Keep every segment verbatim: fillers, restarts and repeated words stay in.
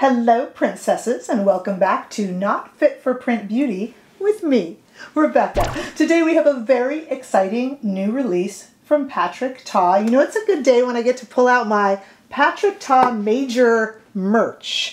Hello, princesses, and welcome back to Not Fit for Print Beauty with me, Rebecca. Today we have a very exciting new release from Patrick Ta. You know, it's a good day when I get to pull out my Patrick Ta Major merch.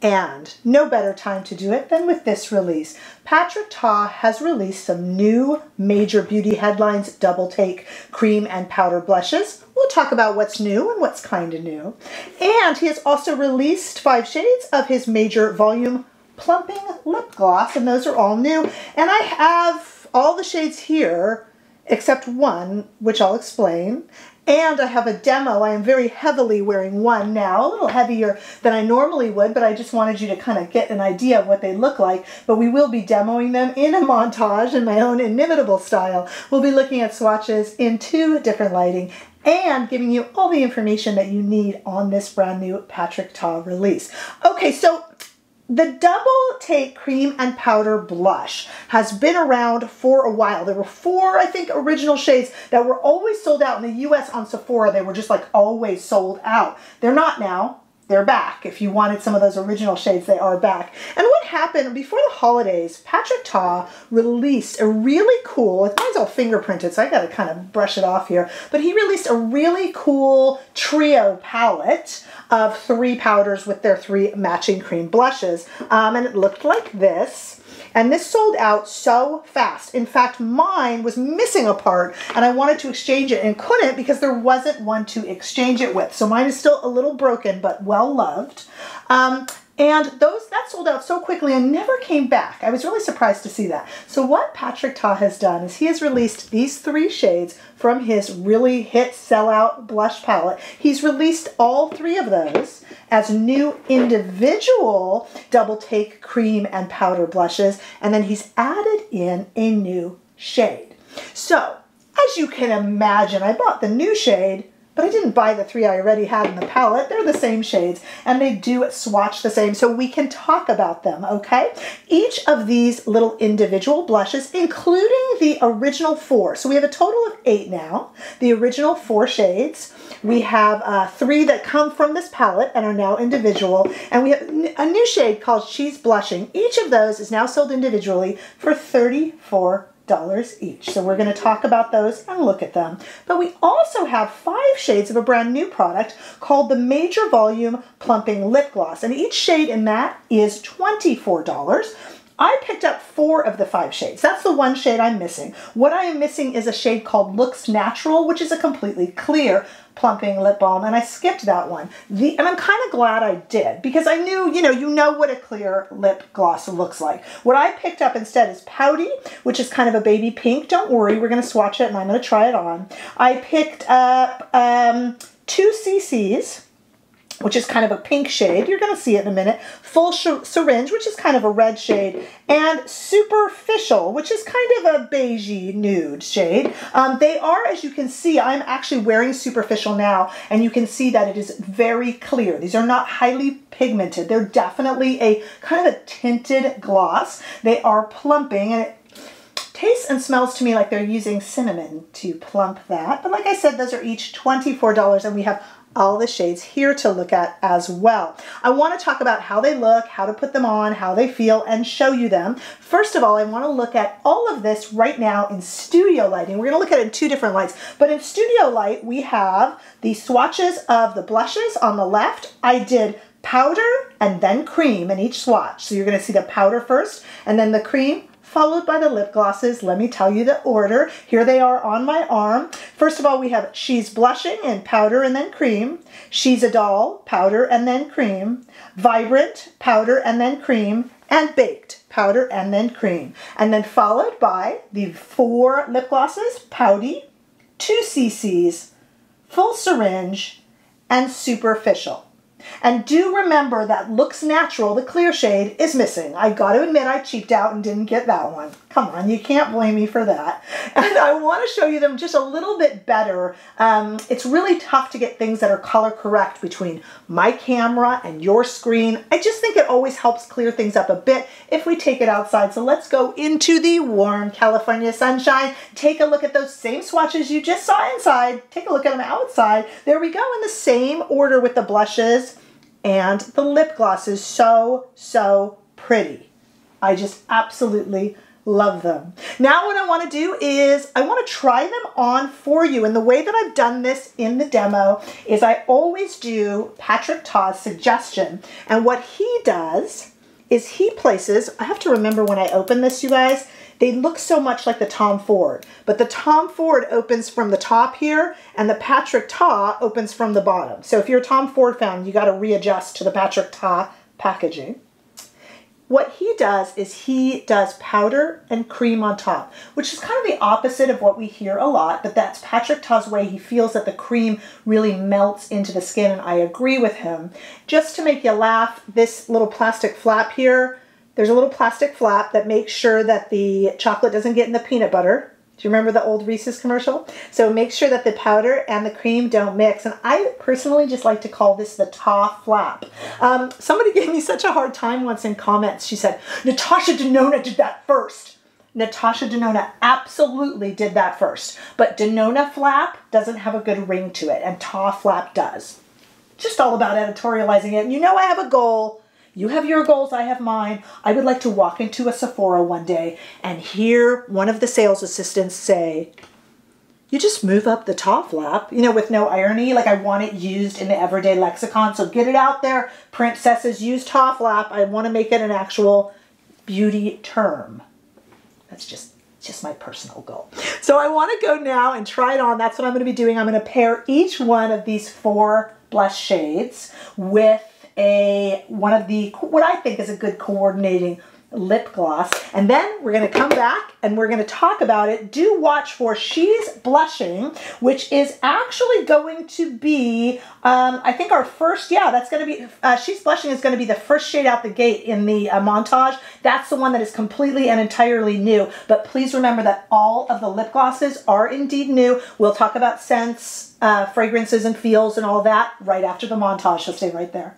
And no better time to do it than with this release. Patrick Ta has released some new Major Beauty Headlines Double Take Cream and Powder Blushes. We'll talk about what's new and what's kind of new. And he has also released five shades of his Major Volume Plumping Lip Gloss, and those are all new. And I have all the shades here except one, which I'll explain. And I have a demo. I am very heavily wearing one now, a little heavier than I normally would, but I just wanted you to kind of get an idea of what they look like. But we will be demoing them in a montage in my own inimitable style. We'll be looking at swatches in two different lighting and giving you all the information that you need on this brand new Patrick Ta release. Okay, so the Double Take Cream and Powder Blush has been around for a while. There were four, I think, original shades that were always sold out in the U S on Sephora. They were just like always sold out. They're not now. They're back. If you wanted some of those original shades, they are back. And what happened before the holidays, Patrick Ta released a really cool, it mine's all fingerprinted, so I gotta kind of brush it off here, but he released a really cool trio palette of three powders with their three matching cream blushes. Um, and it looked like this. And this sold out so fast. In fact, mine was missing a part and I wanted to exchange it and couldn't because there wasn't one to exchange it with. So mine is still a little broken, but well loved. Um, and those that sold out so quickly and never came back. I was really surprised to see that. So what Patrick Ta has done is he has released these three shades from his really hit sellout blush palette. He's released all three of those as new individual Double Take cream and powder blushes, and then he's added in a new shade. So as you can imagine, I bought the new shade, but I didn't buy the three I already had in the palette. They're the same shades and they do swatch the same, so we can talk about them, okay? Each of these little individual blushes, including the original four. So we have a total of eight now, the original four shades. We have uh, three that come from this palette and are now individual. And we have a new shade called She's Blushing. Each of those is now sold individually for thirty-four dollars each. So we're going to talk about those and look at them. But we also have five shades of a brand new product called the Major Volume Plumping Lip Gloss, and each shade in that is twenty-four dollars. I picked up four of the five shades. That's the one shade I'm missing. What I am missing is a shade called Looks Natural, which is a completely clear plumping lip balm, and I skipped that one. The, and I'm kind of glad I did, because I knew, you know, you know what a clear lip gloss looks like. What I picked up instead is Pouty, which is kind of a baby pink. Don't worry, we're going to swatch it and I'm going to try it on. I picked up um, two C C's. Which is kind of a pink shade. You're gonna see it in a minute. Full Syringe, which is kind of a red shade, and Superficial, which is kind of a beigey nude shade. Um, they are, as you can see, I'm actually wearing Superficial now, and you can see that it is very clear. These are not highly pigmented. They're definitely a kind of a tinted gloss. They are plumping, and it tastes and smells to me like they're using cinnamon to plump that. But like I said, those are each twenty-four dollars, and we have all the shades here to look at as well. I want to talk about how they look, how to put them on, how they feel, and show you them. First of all, I want to look at all of this right now in studio lighting. We're going to look at it in two different lights, but in studio light, we have the swatches of the blushes on the left. I did powder and then cream in each swatch. So you're going to see the powder first and then the cream, followed by the lip glosses. Let me tell you the order. Here they are on my arm. First of all, we have She's Blushing in powder and then cream. She's a Doll, powder and then cream. Vibrant, powder and then cream. And Baked, powder and then cream. And then followed by the four lip glosses, Pouty, two C C's, Full Syringe, and Superficial. And do remember that Looks Natural, the clear shade, is missing. I got to admit I cheaped out and didn't get that one. Come on, you can't blame me for that. And I want to show you them just a little bit better. Um, it's really tough to get things that are color correct between my camera and your screen. I just think it always helps clear things up a bit if we take it outside. So let's go into the warm California sunshine. Take a look at those same swatches you just saw inside. Take a look at them outside. There we go, in the same order with the blushes And the lip gloss is so, so pretty. I just absolutely love them. Now what I want to do is I want to try them on for you. And the way that I've done this in the demo is I always do Patrick Ta's suggestion. And what he does is he places, I have to remember when I open this, you guys, they look so much like the Tom Ford, but the Tom Ford opens from the top here and the Patrick Ta opens from the bottom. So if you're a Tom Ford fan, you got to readjust to the Patrick Ta packaging. What he does is he does powder and cream on top, which is kind of the opposite of what we hear a lot, but that's Patrick Ta's way. He feels that the cream really melts into the skin, and I agree with him. Just to make you laugh, this little plastic flap here, there's a little plastic flap that makes sure that the chocolate doesn't get in the peanut butter. Do you remember the old Reese's commercial? So make sure that the powder and the cream don't mix. And I personally just like to call this the Ta flap. Um, somebody gave me such a hard time once in comments. She said, Natasha Denona did that first. Natasha Denona absolutely did that first. But Denona flap doesn't have a good ring to it, and Ta flap does. Just all about editorializing it. And you know I have a goal. You have your goals, I have mine. I would like to walk into a Sephora one day and hear one of the sales assistants say, you just move up the Ta flap, you know, with no irony. Like I want it used in the everyday lexicon. So get it out there. Princesses use Ta flap. I want to make it an actual beauty term. That's just, just my personal goal. So I want to go now and try it on. That's what I'm going to be doing. I'm going to pair each one of these four blush shades with A, one of the, what I think is a good coordinating lip gloss. And then we're going to come back and we're going to talk about it. Do watch for She's Blushing, which is actually going to be, um, I think our first, yeah, that's going to be, uh, She's Blushing is going to be the first shade out the gate in the uh, montage. That's the one that is completely and entirely new. But please remember that all of the lip glosses are indeed new. We'll talk about scents, uh, fragrances and feels and all that right after the montage. So stay right there.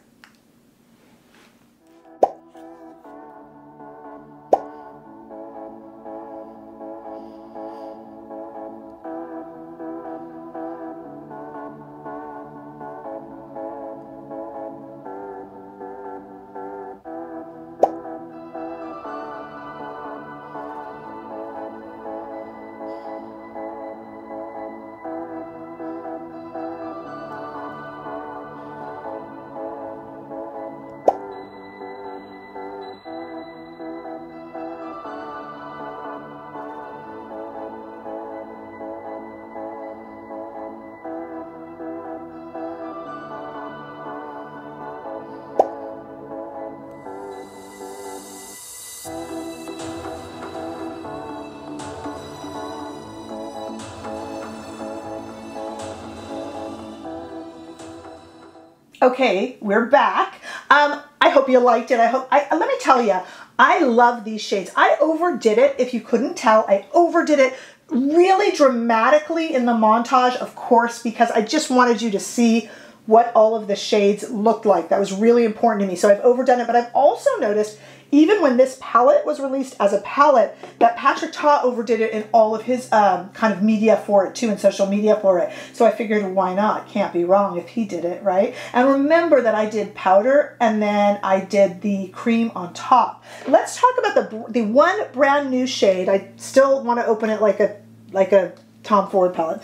Okay, we're back. Um, I hope you liked it. I hope, I, let me tell you, I love these shades. I overdid it. If you couldn't tell, I overdid it really dramatically in the montage, of course, because I just wanted you to see what all of the shades looked like. That was really important to me. So I've overdone it, but I've also noticed even when this palette was released as a palette, that Patrick Ta overdid it in all of his um, kind of media for it too, and social media for it. So I figured, why not? Can't be wrong if he did it, right? And remember that I did powder and then I did the cream on top. Let's talk about the the one brand new shade. I still want to open it like a like a Tom Ford palette.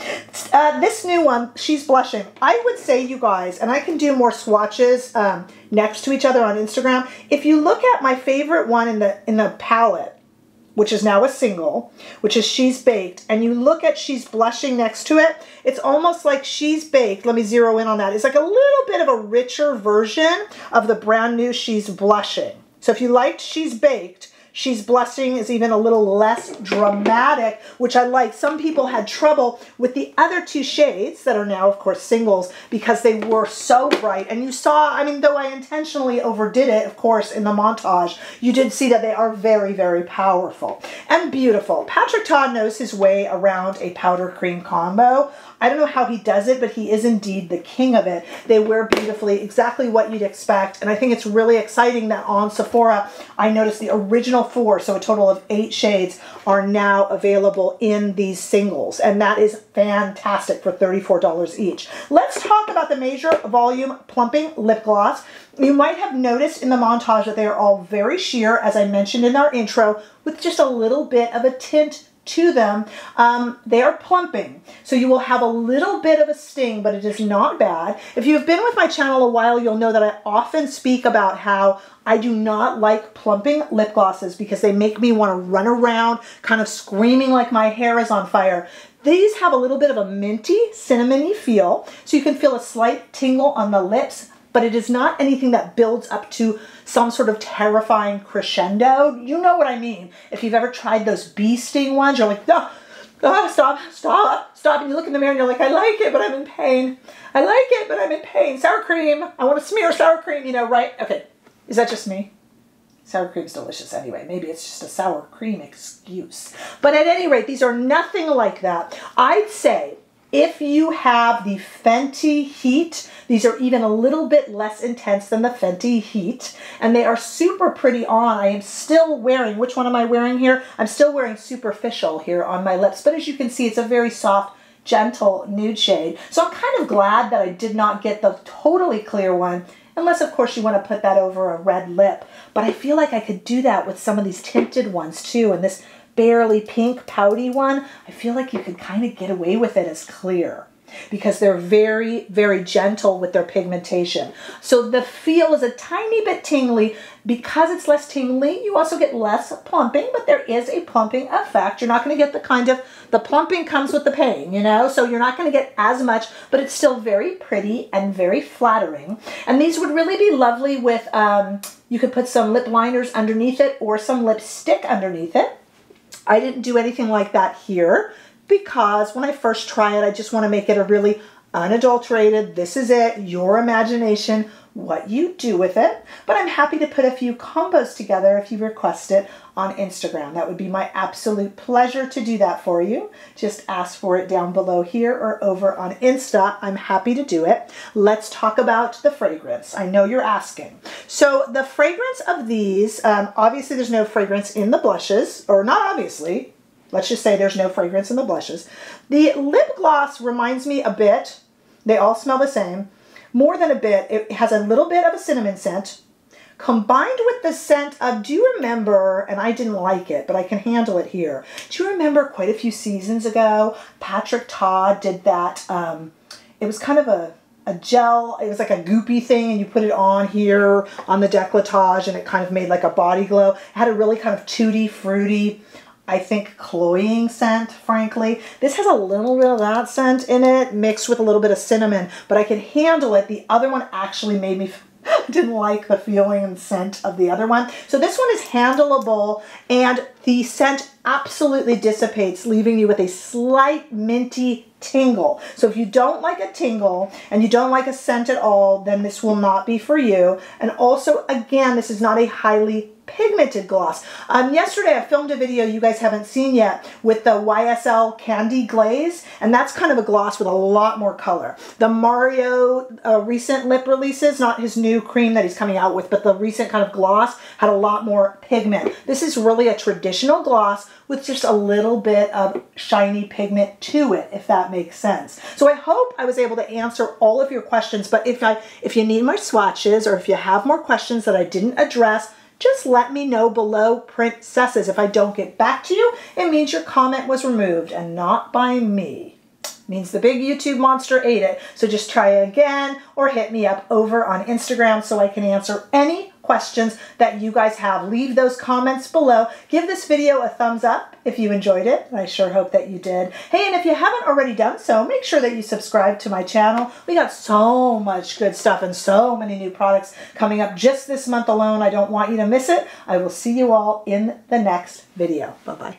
Uh, this new one, She's Blushing. I would say, you guys, and I can do more swatches um, next to each other on Instagram. If you look at my favorite one in the in the palette, which is now a single, which is She's Baked, and you look at She's Blushing next to it, it's almost like She's Baked. Let me zero in on that. It's like a little bit of a richer version of the brand new She's Blushing. So if you liked She's Baked, She's Blushing is even a little less dramatic, which I like. Some people had trouble with the other two shades that are now, of course, singles, because they were so bright. And you saw, I mean, though I intentionally overdid it, of course, in the montage, you did see that they are very, very powerful and beautiful. Patrick Ta knows his way around a powder cream combo. I don't know how he does it, but he is indeed the king of it. They wear beautifully, exactly what you'd expect. And I think it's really exciting that on Sephora, I noticed the original four, so a total of eight shades are now available in these singles, and that is fantastic for thirty-four dollars each. Let's talk about the Major Volume Plumping Lip Gloss. You might have noticed in the montage that they are all very sheer, as I mentioned in our intro, with just a little bit of a tint to them. Um, they are plumping, so you will have a little bit of a sting, but it is not bad. If you've been with my channel a while, you'll know that I often speak about how I do not like plumping lip glosses because they make me want to run around kind of screaming like my hair is on fire. These have a little bit of a minty, cinnamony feel, so you can feel a slight tingle on the lips, but it is not anything that builds up to some sort of terrifying crescendo. You know what I mean. If you've ever tried those bee sting ones, you're like, no, oh, stop, stop, stop. And you look in the mirror and you're like, I like it, but I'm in pain. I like it, but I'm in pain. Sour cream. I want to smear sour cream, you know, right? Okay. Is that just me? Sour cream's delicious anyway. Maybe it's just a sour cream excuse. But at any rate, these are nothing like that. I'd say, if you have the Fenty Heat, these are even a little bit less intense than the Fenty Heat, and they are super pretty on. I am still wearing, which one am I wearing here? I'm still wearing Superficial here on my lips, but as you can see, it's a very soft, gentle nude shade. So I'm kind of glad that I did not get the totally clear one, unless, of course, you want to put that over a red lip. But I feel like I could do that with some of these tinted ones, too, and this barely pink pouty one, I feel like you could kind of get away with it as clear because they're very, very gentle with their pigmentation. So the feel is a tiny bit tingly. Because it's less tingly, you also get less plumping, but there is a plumping effect. You're not going to get the kind of, the plumping comes with the pain, you know, so you're not going to get as much, but it's still very pretty and very flattering. And these would really be lovely with, um, you could put some lip liners underneath it or some lipstick underneath it. I didn't do anything like that here because when I first try it, I just want to make it a really unadulterated, this is it, your imagination, what you do with it. But I'm happy to put a few combos together if you request it on Instagram. That would be my absolute pleasure to do that for you. Just ask for it down below here or over on Insta. I'm happy to do it. Let's talk about the fragrance. I know you're asking. So the fragrance of these, um, obviously there's no fragrance in the blushes, or not obviously, let's just say there's no fragrance in the blushes. The lip gloss reminds me a bit, they all smell the same, more than a bit, it has a little bit of a cinnamon scent combined with the scent of, do you remember, and I didn't like it, but I can handle it here. Do you remember quite a few seasons ago, Patrick Ta did that, um, it was kind of a, a gel, it was like a goopy thing, and you put it on here on the décolletage, and it kind of made like a body glow. It had a really kind of tutti fruity, I think, cloying scent, frankly. This has a little bit of that scent in it mixed with a little bit of cinnamon, but I can handle it. The other one actually made me, didn't like the feeling and scent of the other one. So this one is handleable, and the scent absolutely dissipates, leaving you with a slight minty tingle. So if you don't like a tingle and you don't like a scent at all, then this will not be for you. And also, again, this is not a highly pigmented gloss. Um, yesterday I filmed a video you guys haven't seen yet with the Y S L Candy Glaze, and that's kind of a gloss with a lot more color. The Mario uh, recent lip releases, not his new cream that he's coming out with, but the recent kind of gloss had a lot more pigment. This is really a traditional gloss with just a little bit of shiny pigment to it, if that makes sense. So I hope I was able to answer all of your questions, but if I if you need more swatches or if you have more questions that I didn't address, just let me know below, Princesses. If I don't get back to you, it means your comment was removed, and not by me. It means the big YouTube monster ate it. So just try again or hit me up over on Instagram so I can answer any questions that you guys have. Leave those comments below. Give this video a thumbs up if you enjoyed it, and I sure hope that you did. Hey, and if you haven't already done so, make sure that you subscribe to my channel. We got so much good stuff and so many new products coming up just this month alone. I don't want you to miss it. I will see you all in the next video. Bye-bye.